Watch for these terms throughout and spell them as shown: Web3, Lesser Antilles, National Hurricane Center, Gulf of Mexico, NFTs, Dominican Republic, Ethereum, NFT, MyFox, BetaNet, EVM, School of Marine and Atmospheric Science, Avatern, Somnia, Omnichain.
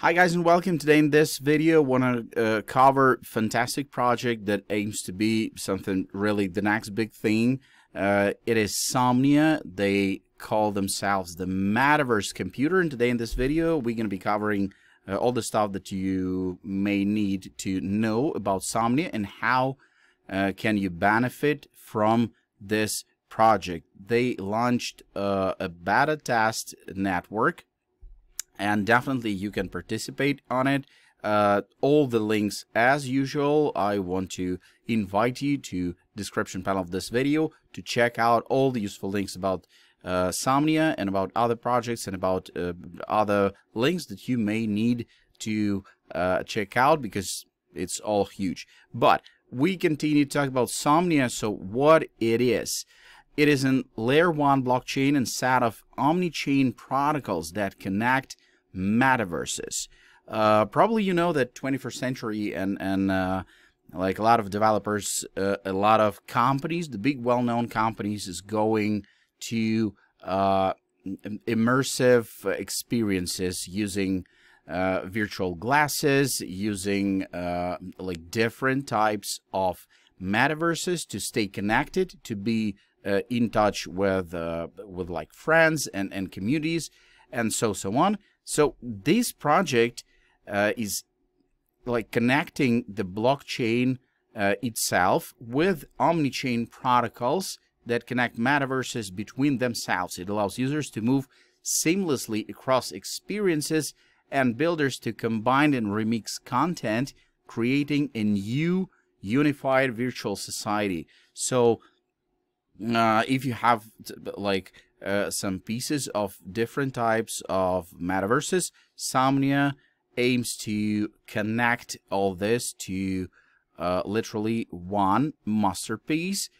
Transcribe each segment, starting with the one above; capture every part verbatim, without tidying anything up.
Hi guys and welcome. Today in this video I want to uh, cover fantastic project that aims to be something really the next big thing. Uh, it is Somnia. They call themselves the Metaverse Computer, and today in this video we're going to be covering uh, all the stuff that you may need to know about Somnia and how uh, can you benefit from this project. They launched uh, a beta test network, and definitely you can participate on it. Uh, all the links as usual. I want to invite you to description panel of this video to check out all the useful links about uh, Somnia and about other projects and about uh, other links that you may need to uh, check out, because it's all huge. But we continue to talk about Somnia. So what it is. It is a layer one blockchain and set of Omnichain protocols that connect metaverses. Uh, probably you know that twenty-first century and, and uh, like a lot of developers, uh, a lot of companies, the big well-known companies is going to uh, immersive experiences using uh, virtual glasses, using uh, like different types of metaverses to stay connected, to be Uh, in touch with uh, with like friends and and communities and so so on. So this project uh, is like connecting the blockchain uh, itself with Omnichain protocols that connect metaverses between themselves. It allows users to move seamlessly across experiences and builders to combine and remix content, creating a new unified virtual society. So Uh, if you have like uh, some pieces of different types of metaverses, Somnia aims to connect all this to uh, literally one masterpiece.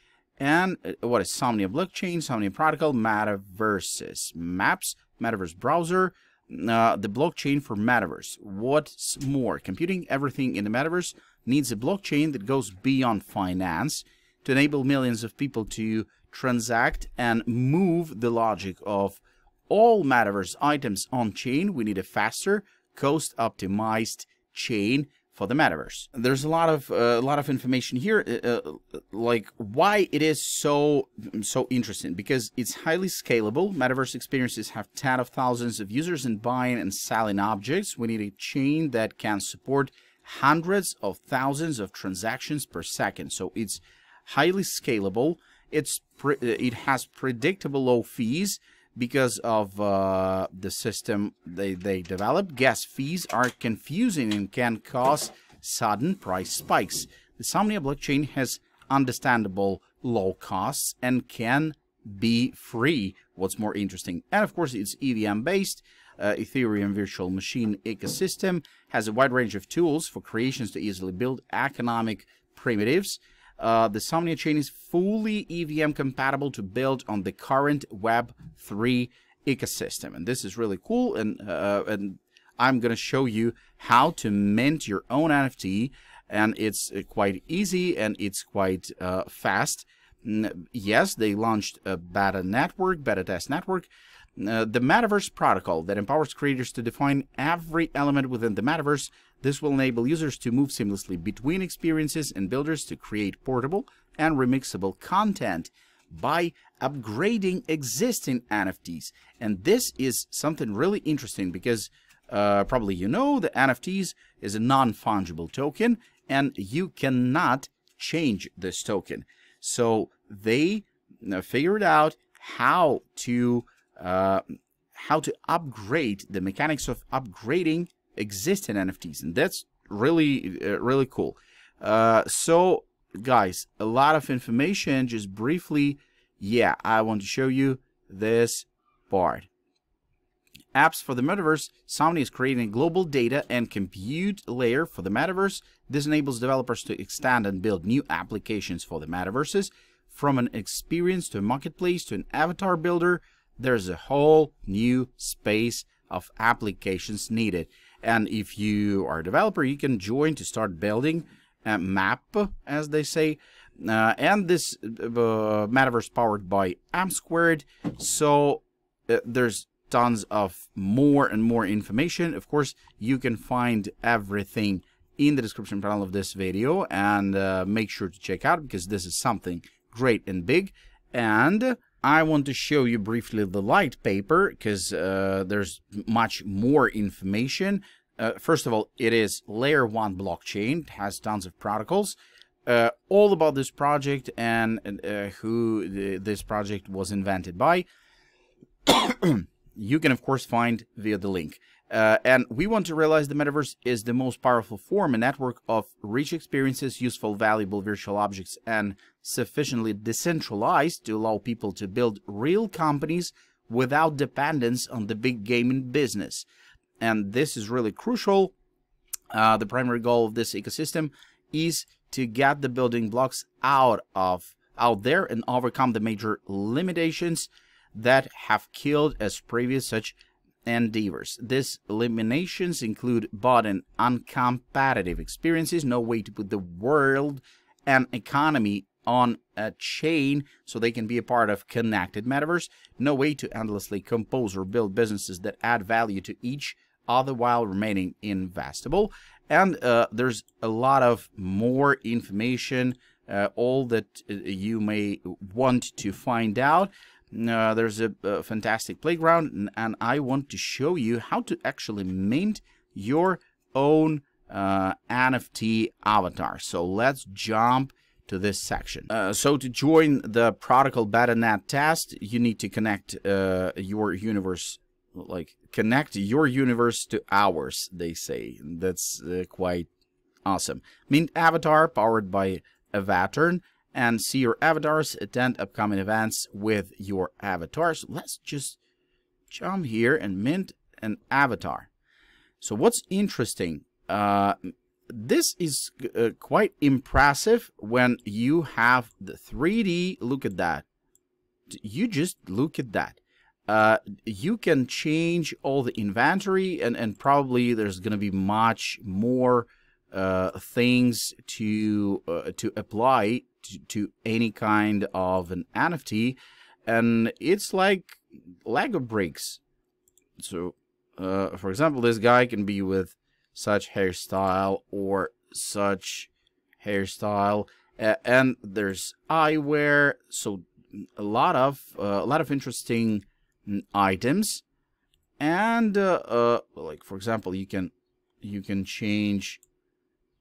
And what is Somnia blockchain, Somnia protocol, metaverses, maps, metaverse browser, uh, the blockchain for metaverse. What's more, computing everything in the metaverse needs a blockchain that goes beyond finance, to enable millions of people to transact and move the logic of all metaverse items on chain. We need a faster, cost-optimized chain for the metaverse. There's a lot of uh, a lot of information here, uh, like why it is so so interesting. Because it's highly scalable. Metaverse experiences have tens of thousands of users in buying and selling objects. We need a chain that can support hundreds of thousands of transactions per second. So it's highly scalable. It's pre it has predictable low fees because of uh, the system they, they developed. Gas fees are confusing and can cause sudden price spikes. The Somnia blockchain has understandable low costs and can be free, what's more interesting. And of course it's E V M based. Uh, Ethereum virtual machine ecosystem has a wide range of tools for creations to easily build economic primitives. Uh, the Somnia chain is fully E V M compatible to build on the current Web three ecosystem, and this is really cool. And uh, and I'm gonna show you how to mint your own N F T, and it's uh, quite easy and it's quite uh, fast. Yes, they launched a beta network, beta test network. Uh, the metaverse protocol that empowers creators to define every element within the metaverse. This will enable users to move seamlessly between experiences and builders to create portable and remixable content by upgrading existing N F Ts. And this is something really interesting because uh, probably you know the N F Ts is a non-fungible token and you cannot change this token. So they figured out how to Uh, how to upgrade the mechanics of upgrading existing N F Ts, and that's really uh, really cool. Uh, so guys, a lot of information. Just briefly, yeah, I want to show you this part. Apps for the metaverse. Somnia is creating a global data and compute layer for the metaverse. This enables developers to extend and build new applications for the metaverses, from an experience to a marketplace to an avatar builder. There's a whole new space of applications needed. And if you are a developer, you can join to start building a map, as they say. Uh, and this uh, metaverse powered by M squared. So uh, there's tons of more and more information. Of course, you can find everything in the description panel of this video, and uh, make sure to check out, because this is something great and big. And I want to show you briefly the light paper, because uh, there's much more information. Uh, first of all, it is layer one blockchain. It has tons of protocols. Uh, all about this project and uh, who th this project was invented by. You can, of course, find via the link. Uh, and we want to realize the metaverse is the most powerful form, a network of rich experiences, useful, valuable virtual objects, and sufficiently decentralized to allow people to build real companies without dependence on the big gaming business. And this is really crucial. Uh, the primary goal of this ecosystem is to get the building blocks out of out there and overcome the major limitations that have killed as previous such endeavors. These limitations include bought and uncompetitive experiences, no way to put the world and economy on a chain so they can be a part of connected metaverse, no way to endlessly compose or build businesses that add value to each other while remaining investable. And uh, there's a lot of more information, uh, all that uh, you may want to find out. Uh, there's a, a fantastic playground, and, and I want to show you how to actually mint your own uh, N F T avatar. So let's jump to this section. Uh, so to join the protocol BetaNet test, you need to connect uh, your universe, like connect your universe to ours, they say. That's uh, quite awesome. Mint avatar powered by Avatern, and see your avatars, attend upcoming events with your avatars. Let's just jump here and mint an avatar. So what's interesting, uh, this is uh, quite impressive when you have the three D, look at that. You just look at that. Uh, you can change all the inventory, and, and probably there's going to be much more uh, things to, uh, to apply to, to any kind of an N F T, and it's like Lego bricks. So, uh, for example, this guy can be with such hairstyle or such hairstyle, uh, and there's eyewear. So, a lot of uh, a lot of interesting items, and uh, uh, like for example, you can you can change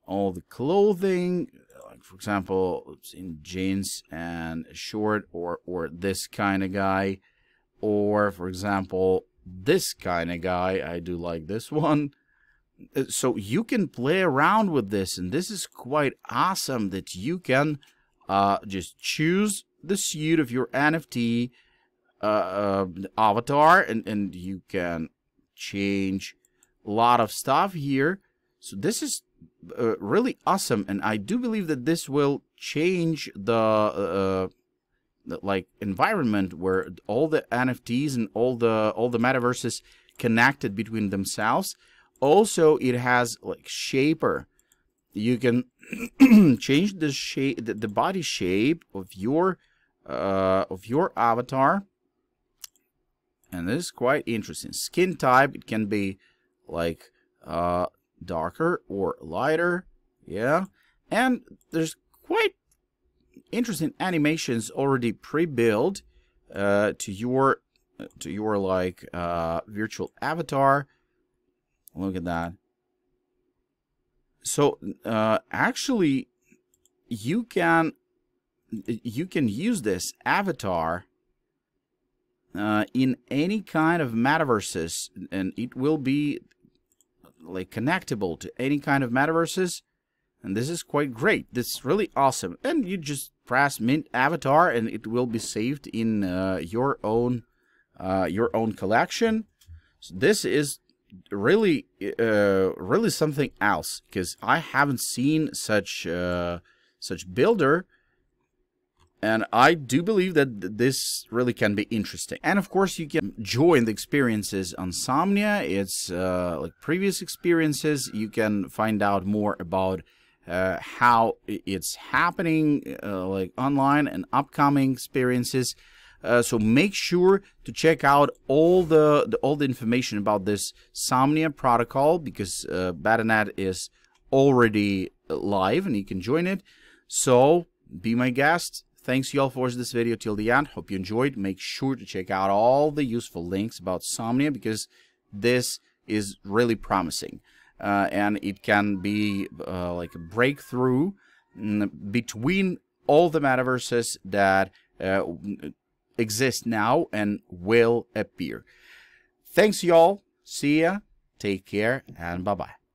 all the clothing. Like for example, in jeans and short, or or this kind of guy, or for example, this kind of guy. I do like this one. So you can play around with this, and this is quite awesome that you can uh, just choose the suit of your N F T uh, uh, avatar, and, and you can change a lot of stuff here. So this is uh, really awesome, and I do believe that this will change the, uh, the like environment where all the N F Ts and all the all the metaverses connected between themselves. Also, it has like shaper. You can change the shape, the, the body shape of your uh, of your avatar, and this is quite interesting. Skin type, it can be like uh, darker or lighter, yeah. And there's quite interesting animations already pre-built uh, to your to your like uh, virtual avatar. Look at that. So uh, actually, you can you can use this avatar uh, in any kind of metaverses, and it will be like connectable to any kind of metaverses. And this is quite great. This is really awesome. And you just press mint avatar, and it will be saved in uh, your own uh, your own collection. So this is really uh really something else, because I haven't seen such uh such builder, and I do believe that this really can be interesting. And of course, you can join the experiences on Somnia. It's uh like previous experiences. You can find out more about uh how it's happening uh, like online and upcoming experiences. Uh, so make sure to check out all the, the all the information about this Somnia protocol, because uh, BetaNet is already live and you can join it. So be my guest. Thanks y'all for watching this video till the end. Hope you enjoyed. Make sure to check out all the useful links about Somnia, because this is really promising, uh, and it can be uh, like a breakthrough between all the metaverses that uh, exist now and will appear. Thanks y'all. See ya. Take care and bye-bye.